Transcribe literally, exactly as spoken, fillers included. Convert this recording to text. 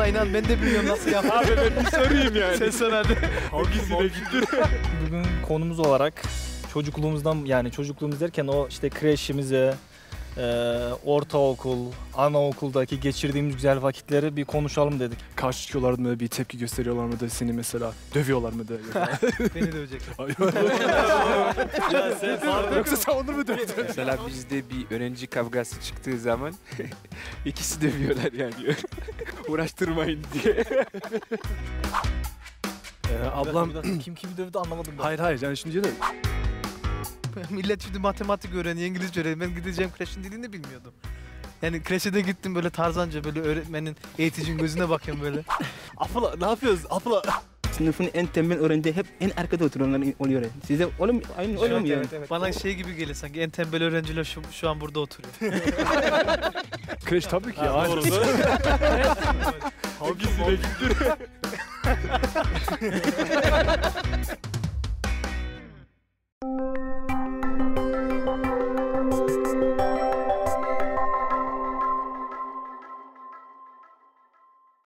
Vallahi inan ben de bilmiyorum nasıl yaptım. Abi ben bir sorayım yani. Sen sen hadi. Hangisine gittin? Bugün konumuz olarak çocukluğumuzdan, yani çocukluğumuz derken o işte kreşimizi, e, ortaokul, anaokuldaki geçirdiğimiz güzel vakitleri bir konuşalım dedik. Karşı çıkıyorlar mı, bir tepki gösteriyorlar mı da seni mesela dövüyorlar mı da? Beni dövecekler. Yoksa sen onları mı döveceksin? Mesela bizde bir öğrenci kavgası çıktığı zaman ikisi dövüyorlar yani. Uğraştırmayın diye. Ee, ablam kim kimi dövdü anlamadım ben. Hayır hayır yani şimdi de. Millet şimdi matematik öğreniyor, İngilizce öğreniyor. Ben gideceğim kreşin dediğini bilmiyordum. Yani kreşe de gittim böyle tarzanca, böyle öğretmenin, eğiticinin gözüne bakıyorum böyle. Afla ne yapıyoruz? Afla. Sınıfın en tembel öğrenci hep en arkada oturanlar oluyor. Size oğlum aynı oluyor mu yani? Evet, evet. Bana şey gibi geliyor sanki en tembel öğrenciler şu, şu an burada oturuyor. Kreş tabii ki ya. Doğru. Hangisine gidiyor?